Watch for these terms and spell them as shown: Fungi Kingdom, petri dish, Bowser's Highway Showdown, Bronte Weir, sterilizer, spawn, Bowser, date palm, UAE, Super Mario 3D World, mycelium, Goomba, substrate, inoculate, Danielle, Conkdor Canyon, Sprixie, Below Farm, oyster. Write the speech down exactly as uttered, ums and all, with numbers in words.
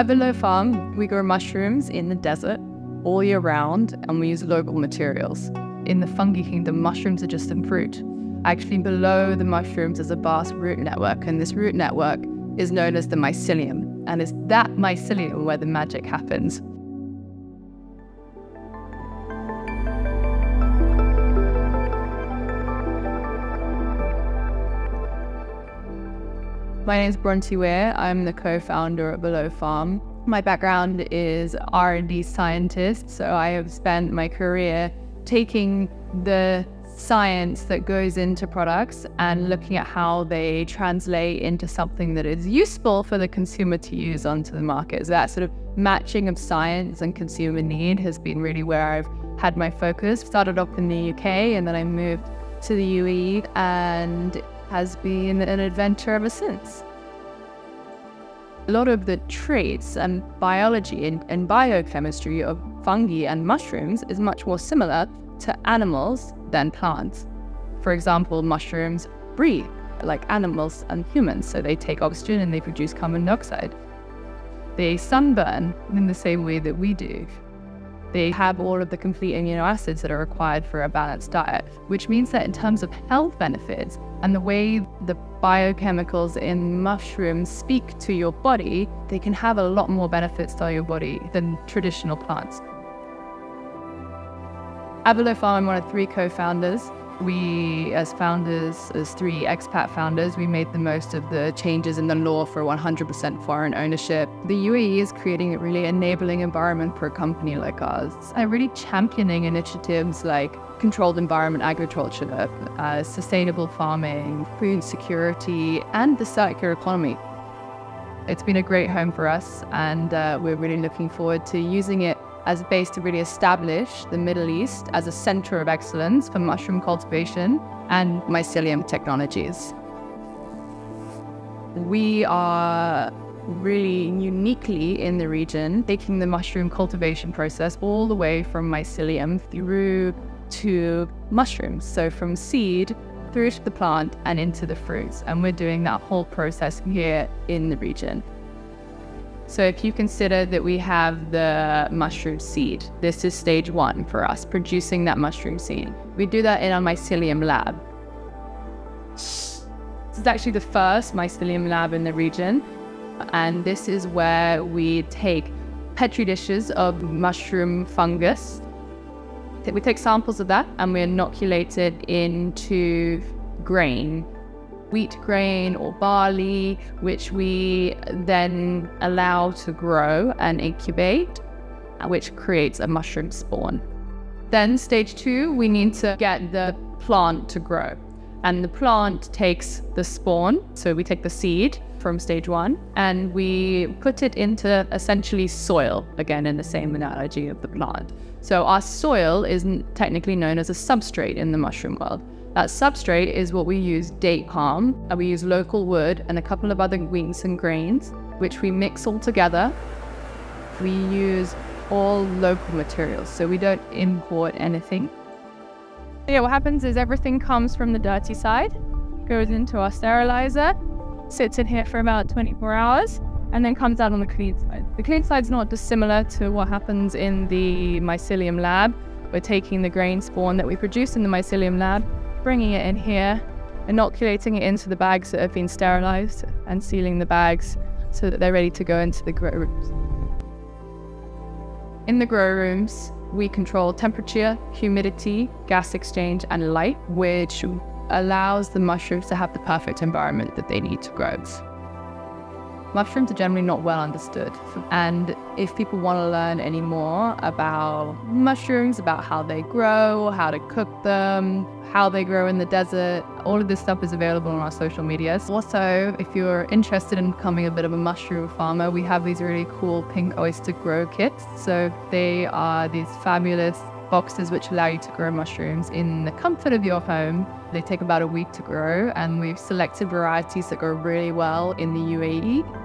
At Below Farm, we grow mushrooms in the desert all year round, and we use local materials. In the Fungi Kingdom, mushrooms are just some fruit. Actually, below the mushrooms is a vast root network, and this root network is known as the mycelium, and it's that mycelium where the magic happens. My name is Bronte Weir. I'm the co-founder at Below Farm. My background is R and D scientist, so I have spent my career taking the science that goes into products and looking at how they translate into something that is useful for the consumer to use onto the market. So that sort of matching of science and consumer need has been really where I've had my focus. Started off in the U K and then I moved to the U A E, and has been an adventure ever since. A lot of the traits and biology and, and biochemistry of fungi and mushrooms is much more similar to animals than plants. For example, mushrooms breathe like animals and humans, so they take oxygen and they produce carbon dioxide. They sunburn in the same way that we do. They have all of the complete amino acids that are required for a balanced diet, which means that in terms of health benefits and the way the biochemicals in mushrooms speak to your body, they can have a lot more benefits to your body than traditional plants. At Below Farm, I'm one of three co-founders. We, as founders, as three expat founders, we made the most of the changes in the law for one hundred percent foreign ownership. The U A E is creating a really enabling environment for a company like ours. I'm really championing initiatives like controlled environment agriculture, uh, sustainable farming, food security, and the circular economy. It's been a great home for us, and uh, we're really looking forward to using it as a base to really establish the Middle East as a center of excellence for mushroom cultivation and mycelium technologies. We are really uniquely in the region, taking the mushroom cultivation process all the way from mycelium through to mushrooms, so from seed through to the plant and into the fruits, and we're doing that whole process here in the region. So if you consider that we have the mushroom seed, this is stage one for us, producing that mushroom seed. We do that in our mycelium lab. This is actually the first mycelium lab in the region. And this is where we take petri dishes of mushroom fungus. We take samples of that and we inoculate it into grain. Wheat grain or barley, which we then allow to grow and incubate, which creates a mushroom spawn. Then stage two, we need to get the plant to grow. And the plant takes the spawn, so we take the seed from stage one, and we put it into essentially soil, again in the same analogy of the plant. So our soil is technically known as a substrate in the mushroom world. That substrate is what we use date palm, and we use local wood and a couple of other wheats and grains, which we mix all together. We use all local materials, so we don't import anything. Yeah, what happens is everything comes from the dirty side, goes into our sterilizer, sits in here for about twenty-four hours, and then comes out on the clean side. The clean side's not dissimilar to what happens in the mycelium lab. We're taking the grain spawn that we produce in the mycelium lab, bringing it in here, inoculating it into the bags that have been sterilized and sealing the bags so that they're ready to go into the grow rooms. In the grow rooms, we control temperature, humidity, gas exchange, and light, which allows the mushrooms to have the perfect environment that they need to grow. Mushrooms are generally not well understood, and if people want to learn any more about mushrooms, about how they grow, how to cook them, how they grow in the desert, all of this stuff is available on our social media. Also, if you're interested in becoming a bit of a mushroom farmer, we have these really cool pink oyster grow kits. So they are these fabulous boxes which allow you to grow mushrooms in the comfort of your home. They take about a week to grow, and we've selected varieties that grow really well in the U A E.